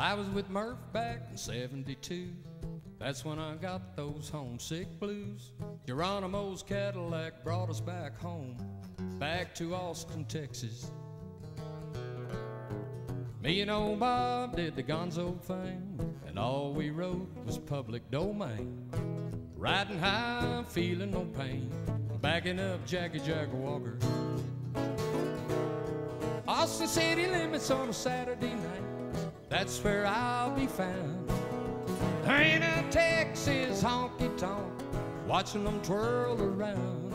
I was with Murph back in 72. That's when I got those homesick blues. Geronimo's Cadillac brought us back home, back to Austin, Texas. Me and old Bob did the gonzo thing, and all we rode was public domain. Riding high, feeling no pain, backing up Jackie Jaguar. Austin City Limits on a Saturday night, that's where I'll be found. In a Texas honky-tonk, watching them twirl around.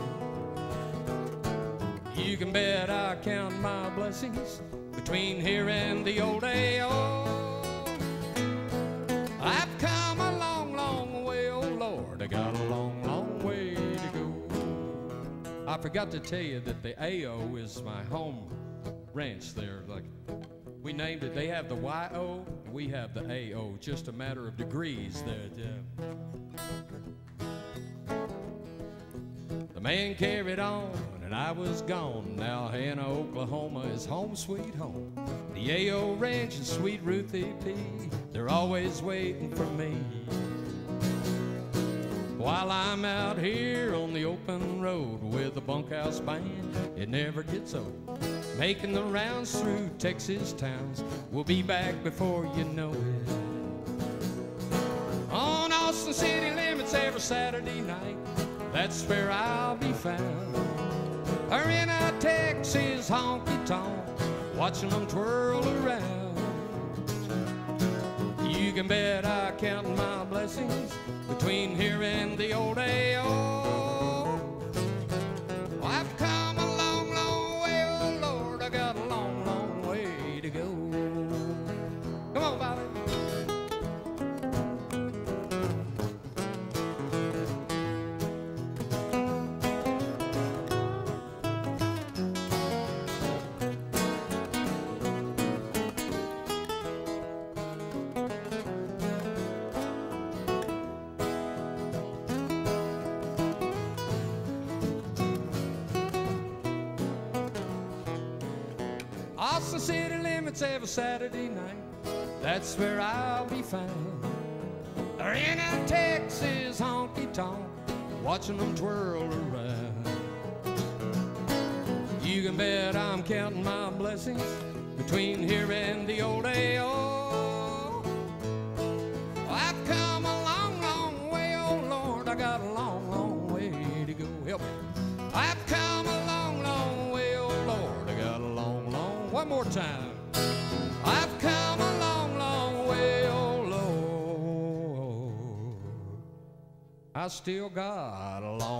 You can bet I count my blessings between here and the old A.O. I've come a long, long way, oh Lord, I got a long, long way to go. I forgot to tell you that the A.O. is my home ranch there. Like, we named it, they have the Y-O, and we have the A.O., just a matter of degrees there. The man carried on, and I was gone. Now Hannah, Oklahoma is home sweet home. The A.O. ranch and sweet Ruthie P., they're always waiting for me. While I'm out here on the open road with the bunkhouse band, it never gets old. Making the rounds through Texas towns, we'll be back before you know it. On Austin City Limits every Saturday night, that's where I'll be found. Or in a Texas honky-tonk, watching them twirl around. You can bet I count my blessings between here and the old A.O. I've come Austin City Limits every Saturday night, that's where I'll be found. They're in a Texas honky-tonk, watching them twirl around. You can bet I'm counting my blessings between here and the old A.O. I've come a long, long way, oh Lord, I got a long, long way to go. Help me. I've come a long, long way, oh Lord, I got a long, long, one more time. I've come a long, long way, oh Lord, I still got a long